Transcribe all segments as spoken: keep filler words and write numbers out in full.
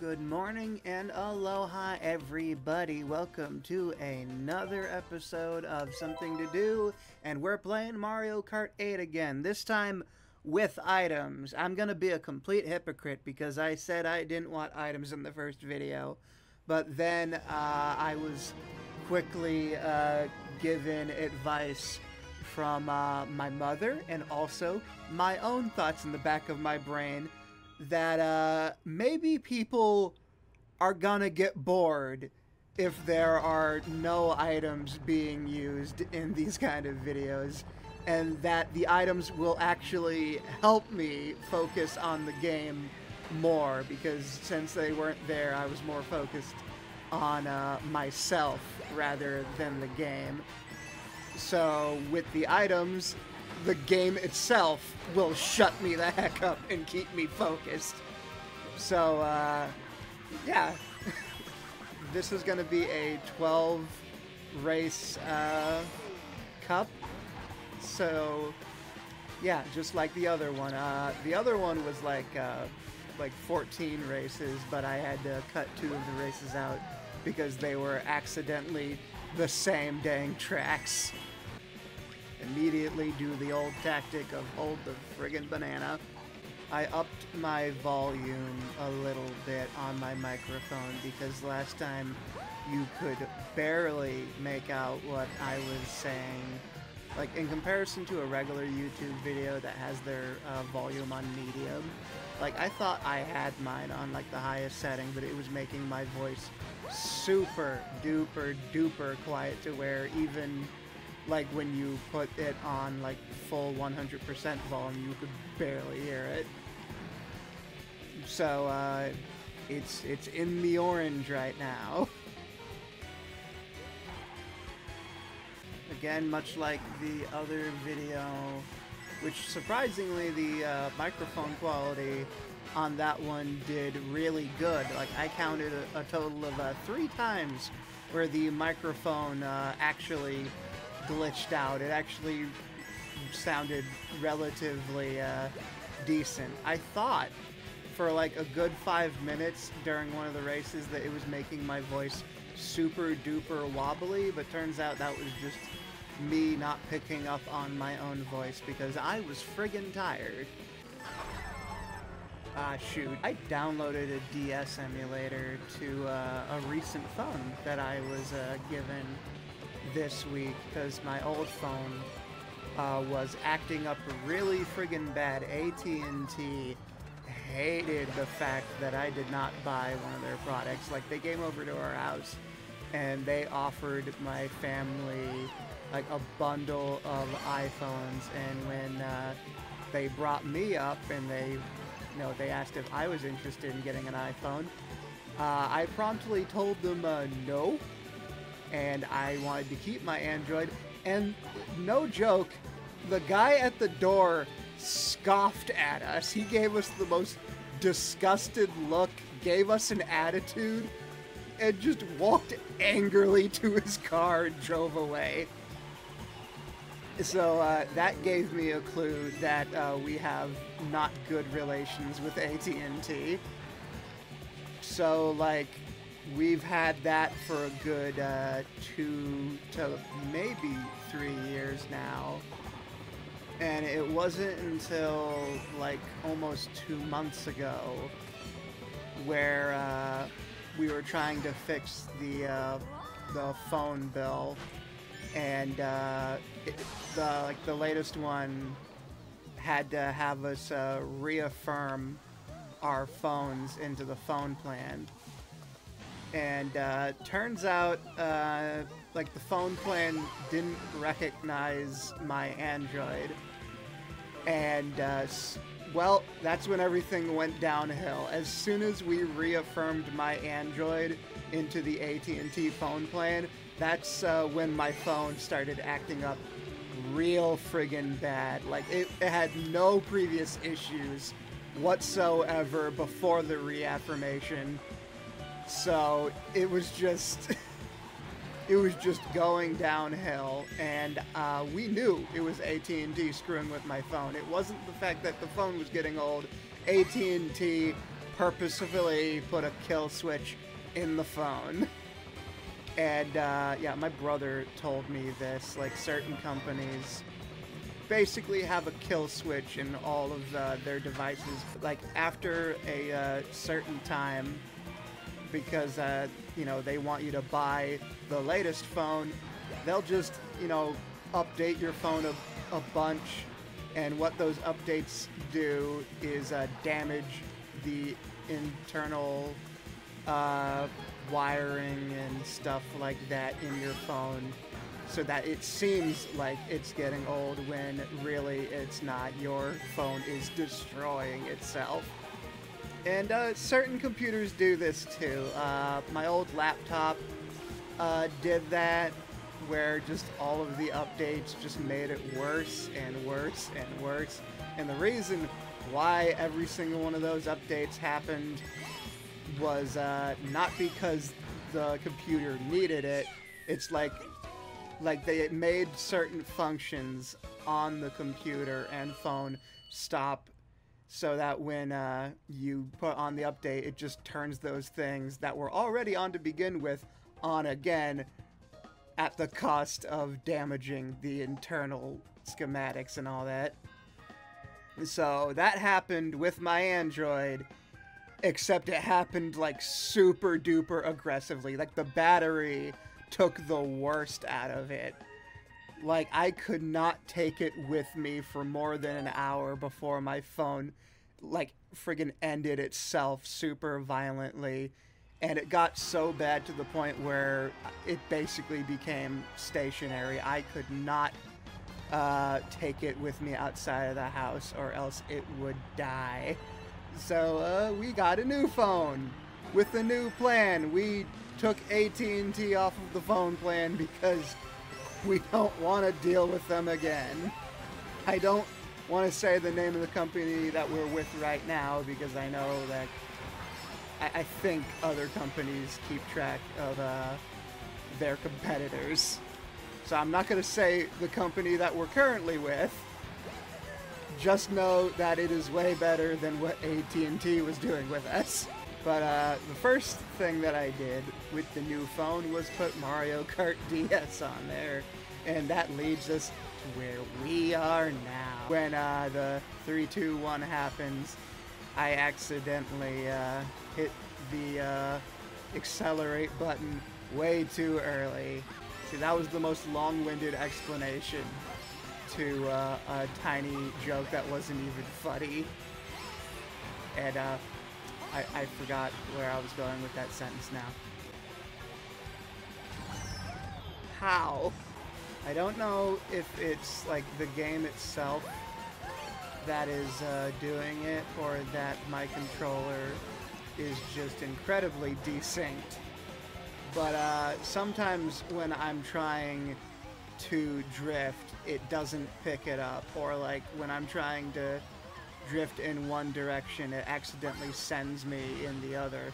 Good morning and aloha everybody, welcome to another episode of Something to Do, and we're playing Mario Kart eight again, this time with items. I'm gonna be a complete hypocrite because I said I didn't want items in the first video, but then uh, I was quickly uh, given advice from uh, my mother and also my own thoughts in the back of my brain that uh, maybe people are gonna get bored if there are no items being used in these kind of videos, and that the items will actually help me focus on the game more, because since they weren't there, I was more focused on uh, myself rather than the game. So with the items, the game itself will shut me the heck up and keep me focused. So, uh, yeah. This is going to be a twelve race uh, cup. So, yeah, just like the other one. Uh, the other one was like, uh, like fourteen races, but I had to cut two of the races out because they were accidentally the same dang tracks. Immediately do the old tactic of hold the friggin' banana. I upped my volume a little bit on my microphone because last time you could barely make out what I was saying. Like, in comparison to a regular YouTube video that has their uh, volume on medium, like, I thought I had mine on, like, the highest setting, but it was making my voice super duper duper quiet to where even, like, when you put it on, like, full one hundred percent volume, you could barely hear it. So, uh, it's, it's in the orange right now. Again, much like the other video, which surprisingly the uh, microphone quality on that one did really good. Like, I counted a, a total of uh, three times where the microphone uh, actually glitched out. It actually sounded relatively uh, decent. I thought for like a good five minutes during one of the races that it was making my voice super duper wobbly, but turns out that was just me not picking up on my own voice because I was friggin' tired. Ah, shoot. I downloaded a D S emulator to uh, a recent phone that I was uh, given this week because my old phone uh, was acting up really friggin' bad. A T and T hated the fact that I did not buy one of their products. Like, they came over to our house and they offered my family like a bundle of iPhones, and when uh, they brought me up and they, you know, they asked if I was interested in getting an iPhone, uh, I promptly told them uh, no, and I wanted to keep my Android. And no joke, the guy at the door scoffed at us. He gave us the most disgusted look, gave us an attitude, and just walked angrily to his car and drove away. So uh, that gave me a clue that uh, we have not good relations with A T and T. So, like, we've had that for a good uh, two to maybe three years now. And it wasn't until, like, almost two months ago where uh, we were trying to fix the, uh, the phone bill. And uh, it, the, like, the latest one had to have us uh, reaffirm our phones into the phone plan. And uh, turns out, uh, like, the phone plan didn't recognize my Android. And, uh, well, that's when everything went downhill. As soon as we reaffirmed my Android into the A T and T phone plan, that's uh, when my phone started acting up real friggin' bad. Like, it, it had no previous issues whatsoever before the reaffirmation. So it was just, it was just going downhill, and uh, we knew it was A T and T screwing with my phone. It wasn't the fact that the phone was getting old. A T and T purposefully put a kill switch in the phone. And uh, yeah, my brother told me this, like certain companies basically have a kill switch in all of uh, their devices, like after a uh, certain time, because uh, you know, they want you to buy the latest phone. They'll just, you know, update your phone a, a bunch, and what those updates do is uh, damage the internal uh, wiring and stuff like that in your phone, so that it seems like it's getting old when really it's not. Your phone is destroying itself. And uh, certain computers do this too. Uh, my old laptop uh, did that, where just all of the updates just made it worse and worse and worse. And the reason why every single one of those updates happened was uh, not because the computer needed it. It's like, like they made certain functions on the computer and phone stop, so that when uh, you put on the update, it just turns those things that were already on to begin with on again, at the cost of damaging the internal schematics and all that. So that happened with my Android, except it happened like super duper aggressively. Like the battery took the worst out of it. Like I could not take it with me for more than an hour before my phone like friggin' ended itself super violently. And it got so bad to the point where it basically became stationary. I could not uh, take it with me outside of the house, or else it would die. So uh, we got a new phone with a new plan. We took A T and T off of the phone plan because we don't want to deal with them again. I don't want to say the name of the company that we're with right now, because I know that I think other companies keep track of uh, their competitors. So I'm not going to say the company that we're currently with. Just know that it is way better than what A T and T was doing with us. But uh, the first thing that I did with the new phone was put Mario Kart D S on there. And that leads us to where we are now. When uh, the three two one happens, I accidentally uh, hit the uh, accelerate button way too early. See, that was the most long-winded explanation to uh, a tiny joke that wasn't even funny. And uh, I, I forgot where I was going with that sentence now. How? I don't know if it's like the game itself that is uh, doing it, or that my controller is just incredibly desynced. But uh, sometimes when I'm trying to drift, it doesn't pick it up, or like when I'm trying to drift in one direction, it accidentally sends me in the other.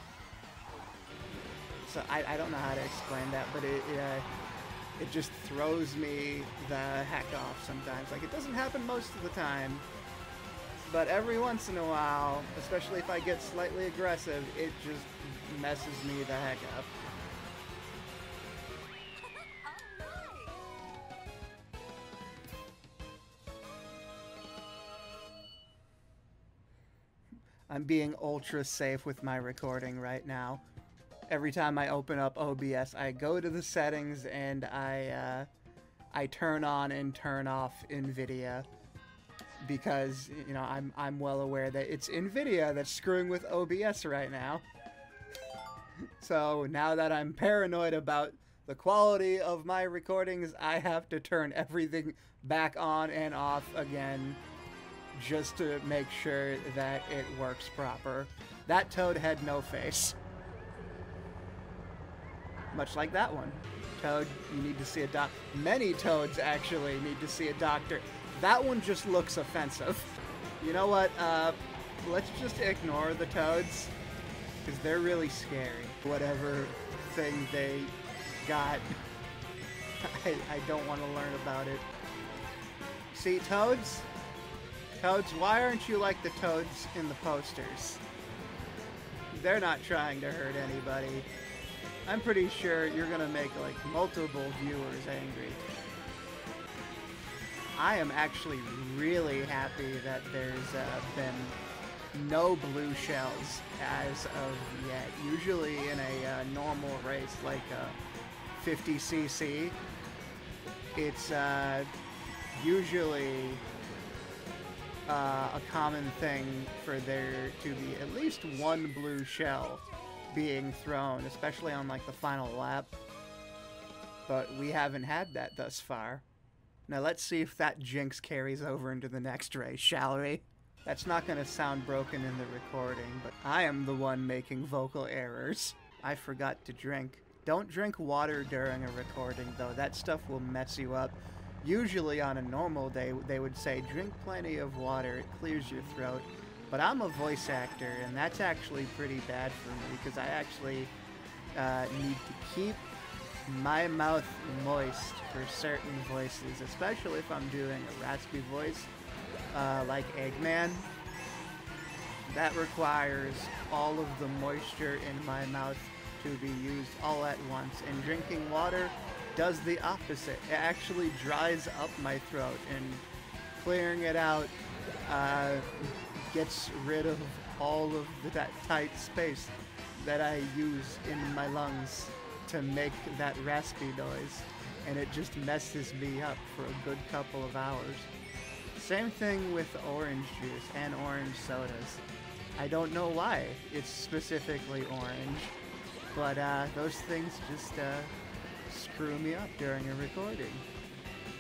So I, I don't know how to explain that, but it, it, uh, it just throws me the heck off sometimes. Like, it doesn't happen most of the time, but every once in a while, especially if I get slightly aggressive, it just messes me the heck up. I'm being ultra safe with my recording right now. Every time I open up O B S, I go to the settings and I, uh, I turn on and turn off Nvidia. Because, you know, I'm, I'm well aware that it's Nvidia that's screwing with O B S right now. So now that I'm paranoid about the quality of my recordings, I have to turn everything back on and off again just to make sure that it works proper. That toad had no face. Much like that one. Toad, you need to see a doc. Many toads actually need to see a doctor. That one just looks offensive. You know what? Uh, let's just ignore the toads, because they're really scary. Whatever thing they got, I, I don't want to learn about it. See, toads? Toads, why aren't you like the toads in the posters? they're not trying to hurt anybody. I'm pretty sure you're gonna make like multiple viewers angry. I am actually really happy that there's uh, been no blue shells as of yet. Usually in a uh, normal race like a fifty C C, it's uh, usually uh, a common thing for there to be at least one blue shell being thrown, especially on like the final lap. But we haven't had that thus far. Now let's see if that jinx carries over into the next race, shall we? That's not gonna sound broken in the recording, but I am the one making vocal errors. I forgot to drink. Don't drink water during a recording though, that stuff will mess you up. Usually on a normal day, they would say drink plenty of water, it clears your throat. But I'm a voice actor, and that's actually pretty bad for me because I actually uh, need to keep my mouth moist for certain voices, especially if I'm doing a raspy voice uh, like Eggman. That requires all of the moisture in my mouth to be used all at once, and drinking water does the opposite. It actually dries up my throat, and clearing it out uh, gets rid of all of the, that tight space that I use in my lungs to make that raspy noise, and it just messes me up for a good couple of hours. Same thing with orange juice and orange sodas. I don't know why it's specifically orange, but uh, those things just uh, screw me up during a recording.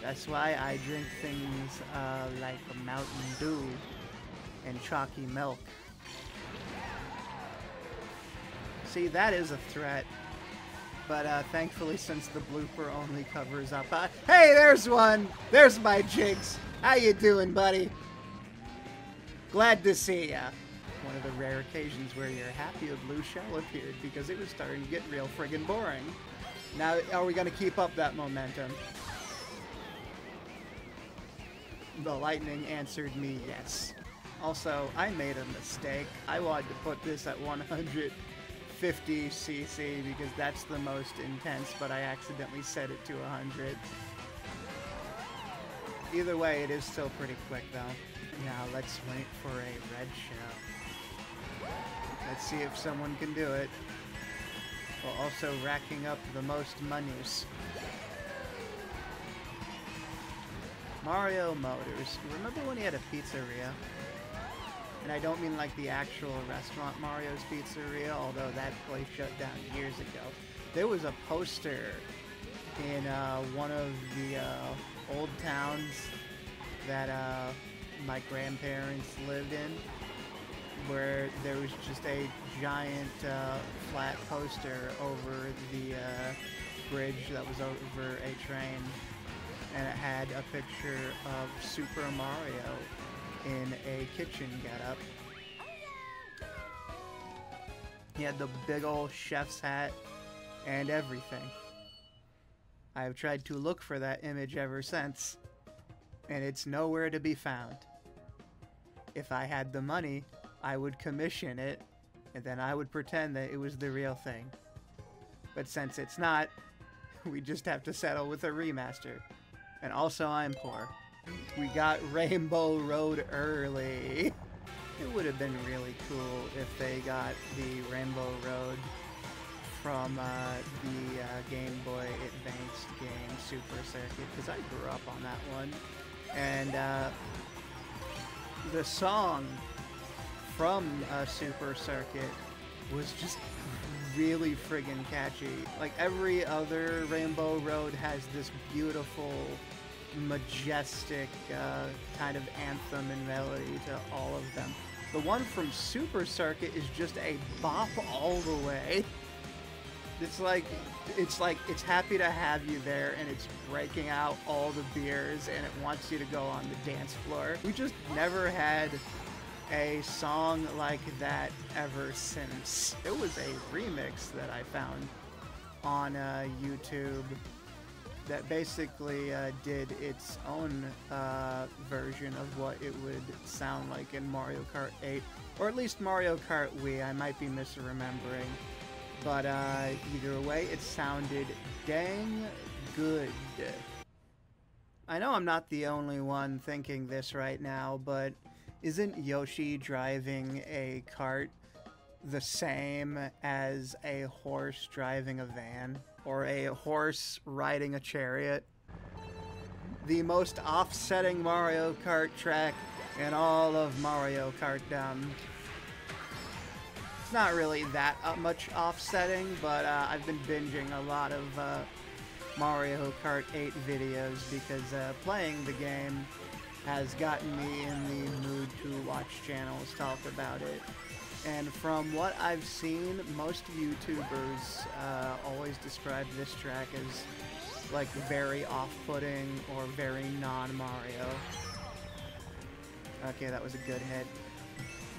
That's why I drink things uh, like Mountain Dew and Chalky Milk. See, that is a threat. But uh, thankfully, since the blooper only covers up, uh, hey, there's one. There's my Jinx. How you doing, buddy? Glad to see ya. One of the rare occasions where you're happy a blue shell appeared because it was starting to get real friggin' boring. Now, are we gonna keep up that momentum? The lightning answered me yes. Also, I made a mistake. I wanted to put this at one hundred fifty C C because that's the most intense, but I accidentally set it to one hundred. Either way, it is still pretty quick though. Now let's wait for a red shell. Let's see if someone can do it, while also racking up the most menus. Mario Motors. Remember when he had a pizzeria? And I don't mean like the actual restaurant Mario's Pizzeria, although that place shut down years ago. There was a poster in uh, one of the uh, old towns that uh, my grandparents lived in, where there was just a giant uh, flat poster over the uh, bridge that was over a train, and it had a picture of Super Mario in a kitchen getup. He had the big old chef's hat and everything. I have tried to look for that image ever since, and it's nowhere to be found. If I had the money, I would commission it, and then I would pretend that it was the real thing. But since it's not, we just have to settle with a remaster. And also, I'm poor. We got Rainbow Road early. It would have been really cool if they got the Rainbow Road from uh, the uh, Game Boy Advance game Super Circuit, because I grew up on that one. And uh, the song from uh, Super Circuit was just really friggin' catchy. Like every other Rainbow Road has this beautiful, majestic uh, kind of anthem and melody to all of them. The one from Super Circuit is just a bop all the way. It's like, it's like, it's happy to have you there, and it's breaking out all the beers, and it wants you to go on the dance floor. We just never had a song like that ever since. It was a remix that I found on uh, YouTube that basically uh, did its own uh, version of what it would sound like in Mario Kart eight, or at least Mario Kart Wii. I might be misremembering, but uh, either way, it sounded dang good. I know I'm not the only one thinking this right now, but isn't Yoshi driving a cart the same as a horse driving a van? Or a horse riding a chariot? The most offsetting Mario Kart track in all of Mario Kartdom. It's not really that much offsetting, but uh, I've been binging a lot of uh, Mario Kart eight videos because uh, playing the game has gotten me in the mood to watch channels talk about it. And from what I've seen, most YouTubers uh, always describe this track as, like, very off-putting or very non-Mario. Okay, that was a good hit.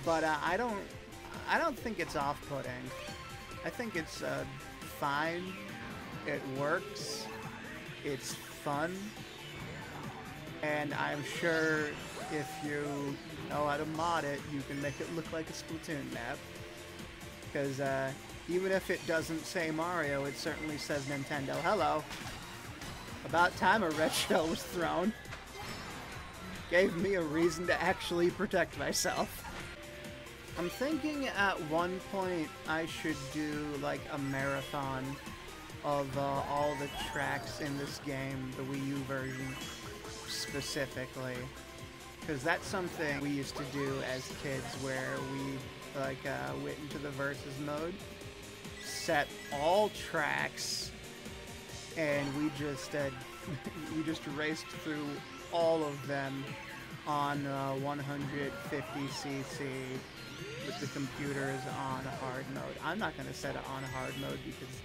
But uh, I don't, I don't think it's off-putting. I think it's uh, fine. It works. It's fun. And I'm sure if you know how to mod it, you can make it look like a Splatoon map. Because uh, even if it doesn't say Mario, it certainly says Nintendo. Hello. About time a red shell was thrown. Gave me a reason to actually protect myself. I'm thinking at one point I should do like a marathon of uh, all the tracks in this game, the Wii U version specifically. Because that's something we used to do as kids, where we like uh, went into the versus mode, set all tracks, and we just uh, we just raced through all of them on uh, one fifty c c with the computers on hard mode. I'm not going to set it on hard mode because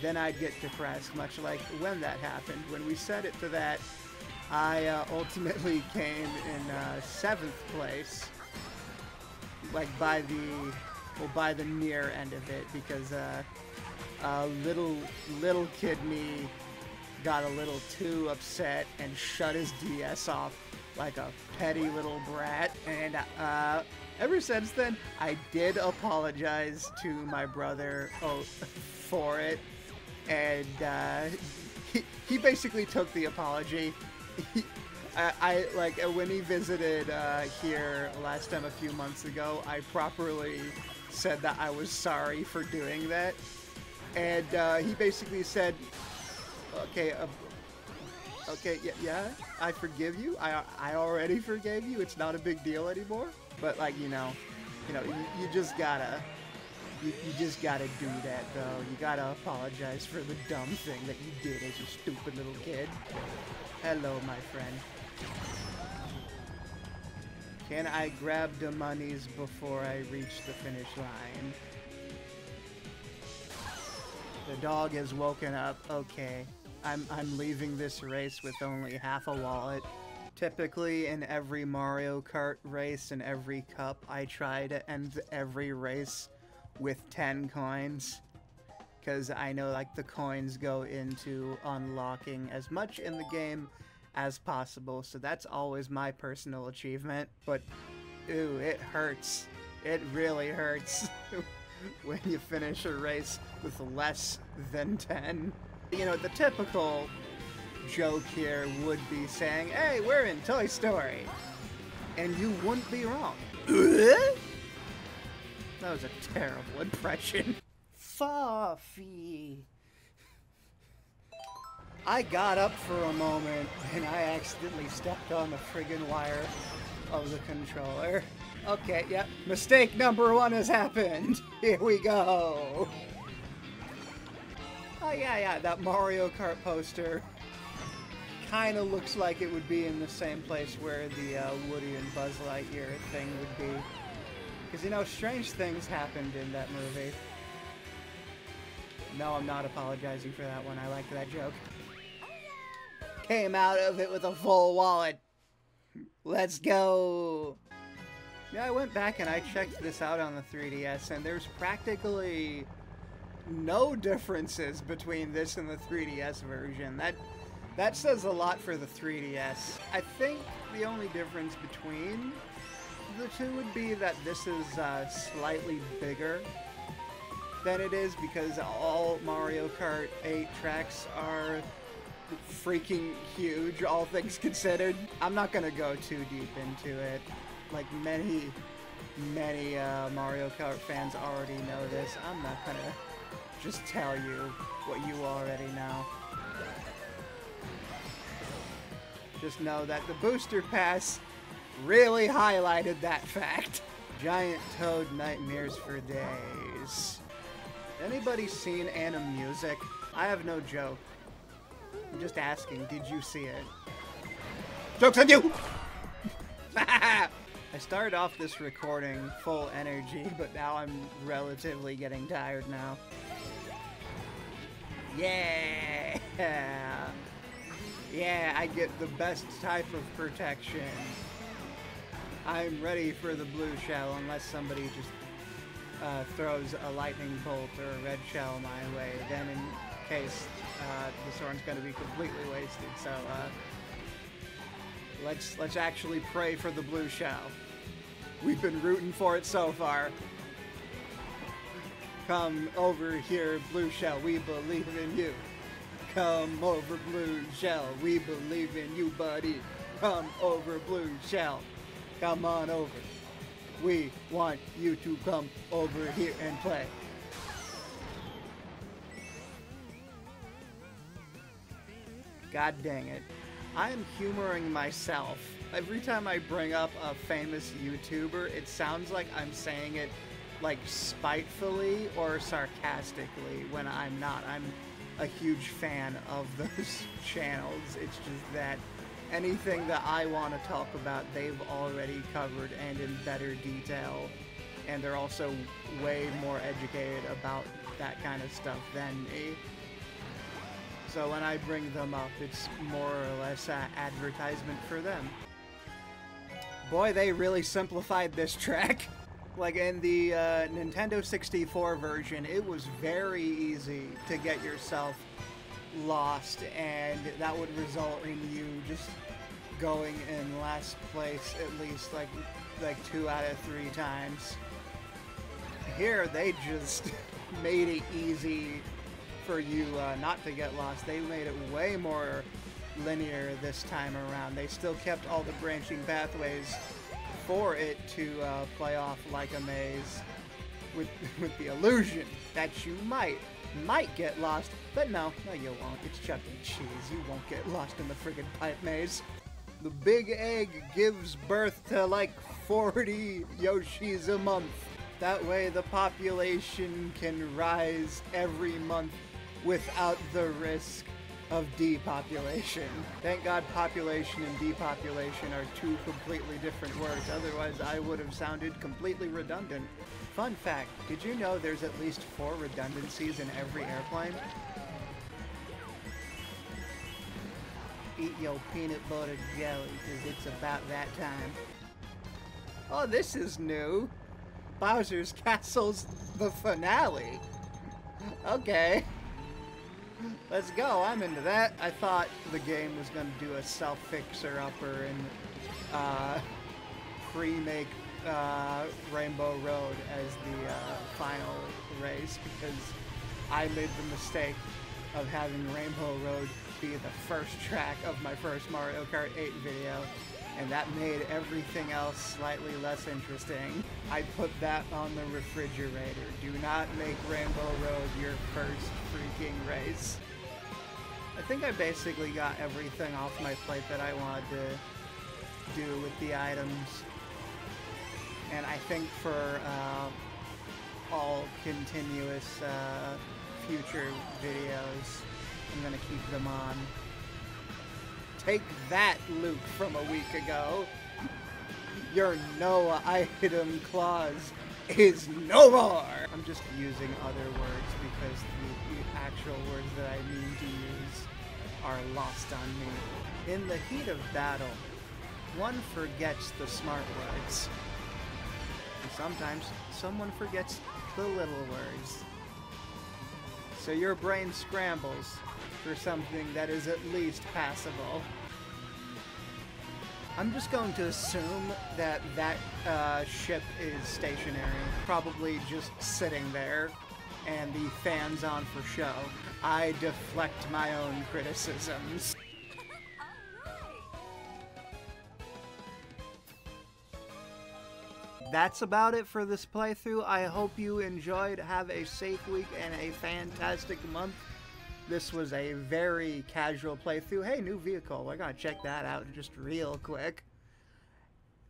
then I'd get depressed, much like when that happened. When we set it to that, I uh, ultimately came in uh, seventh place, like by the well by the near end of it, because uh, uh, little little kid me got a little too upset and shut his D S off like a petty little brat. And uh, ever since then, I did apologize to my brother oh, for it, and uh, he he basically took the apology. I, I, like, when he visited uh, here last time a few months ago, I properly said that I was sorry for doing that. And uh, he basically said, okay, uh, okay, yeah, yeah, I forgive you. I, I already forgave you. It's not a big deal anymore. But, like, you know, you know, you, you just gotta, you, you just gotta do that, though. You gotta apologize for the dumb thing that you did as a stupid little kid. Hello, my friend. Can I grab the monies before I reach the finish line? The dog has woken up. Okay. I'm, I'm leaving this race with only half a wallet. Typically, in every Mario Kart race and every cup, I try to end every race with ten coins. Because I know, like, the coins go into unlocking as much in the game as possible, so that's always my personal achievement. But ooh, it hurts. It really hurts when you finish a race with less than ten. You know, the typical joke here would be saying, "Hey, we're in Toy Story," and you wouldn't be wrong. That was a terrible impression. Fuffy. I got up for a moment and I accidentally stepped on the friggin' wire of the controller. Okay, yep. Mistake number one has happened. Here we go. Oh yeah, yeah, that Mario Kart poster kinda looks like it would be in the same place where the uh, Woody and Buzz Lightyear thing would be. Because, you know, strange things happened in that movie. No, I'm not apologizing for that one. I liked that joke. Came out of it with a full wallet. Let's go. Yeah, I went back and I checked this out on the three D S, and there's practically no differences between this and the three D S version. That That says a lot for the three D S. I think the only difference between the two would be that this is uh, slightly bigger than it is, because all Mario Kart eight tracks are freaking huge, all things considered. I'm not gonna go too deep into it. Like many, many uh, Mario Kart fans already know this. I'm not gonna just tell you what you already know. Just know that the Booster Pass really highlighted that fact. Giant Toad nightmares for days. Anybody seen Animusic? I have no joke. I'm just asking, did you see it? Joke's on you! I started off this recording full energy, but now I'm relatively getting tired now. Yeah! Yeah, I get the best type of protection. I'm ready for the blue shell, unless somebody just uh, throws a lightning bolt or a red shell my way. Then in case, uh, this one's gonna be completely wasted, so uh, let's, let's actually pray for the blue shell. We've been rooting for it so far. Come over here, blue shell, we believe in you. Come over, blue shell, we believe in you, buddy. Come over, blue shell, come on over. We want you to come over here and play. God dang it. I am humoring myself. Every time I bring up a famous YouTuber, it sounds like I'm saying it like spitefully or sarcastically when I'm not. I'm a huge fan of those channels. It's just that anything that I want to talk about, they've already covered and in better detail, and they're also way more educated about that kind of stuff than me. So when I bring them up, it's more or less an advertisement for them. Boy, they really simplified this track. Like in the uh, Nintendo sixty-four version, it was very easy to get yourself lost, and that would result in you just going in last place at least like like two out of three times. Here, they just made it easy for you uh, not to get lost. They made it way more linear this time around. They still kept all the branching pathways for it to uh, play off like a maze, with, with the illusion that you might, might get lost, but no, no you won't. It's Chuck E. Cheese. You won't get lost in the friggin' pipe maze. The big egg gives birth to like forty Yoshis a month. That way the population can rise every month without the risk of depopulation. Thank God population and depopulation are two completely different words, otherwise I would have sounded completely redundant. Fun fact, did you know there's at least four redundancies in every airplane? Eat your peanut butter jelly, cause it's about that time. Oh, this is new! Bowser's Castle's the finale! Okay. Let's go, I'm into that. I thought the game was going to do a self-fixer-upper and uh, remake uh, Rainbow Road as the uh, final race, because I made the mistake of having Rainbow Road be the first track of my first Mario Kart eight video, and that made everything else slightly less interesting. I put that on the refrigerator. Do not make Rainbow Road your first freaking race. I think I basically got everything off my plate that I wanted to do with the items. And I think for uh, all continuous uh, future videos, I'm gonna keep them on. Take that, Luke, from a week ago. Your Noah item clause is no more! I'm just using other words because the, the actual words that I mean to use are lost on me. In the heat of battle, one forgets the smart words. And sometimes someone forgets the little words. So your brain scrambles for something that is at least passable. I'm just going to assume that that uh, ship is stationary, probably just sitting there, and the fan's on for show. I deflect my own criticisms. That's about it for this playthrough. I hope you enjoyed. Have a safe week and a fantastic month. This was a very casual playthrough. Hey, new vehicle. I gotta check that out just real quick.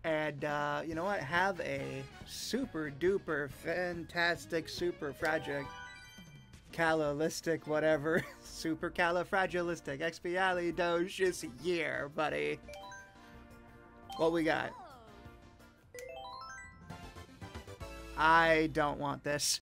And, uh, you know what? Have a super duper fantastic super fragic calistic whatever. Super califragilistic expialidocious year, buddy. What we got? I don't want this.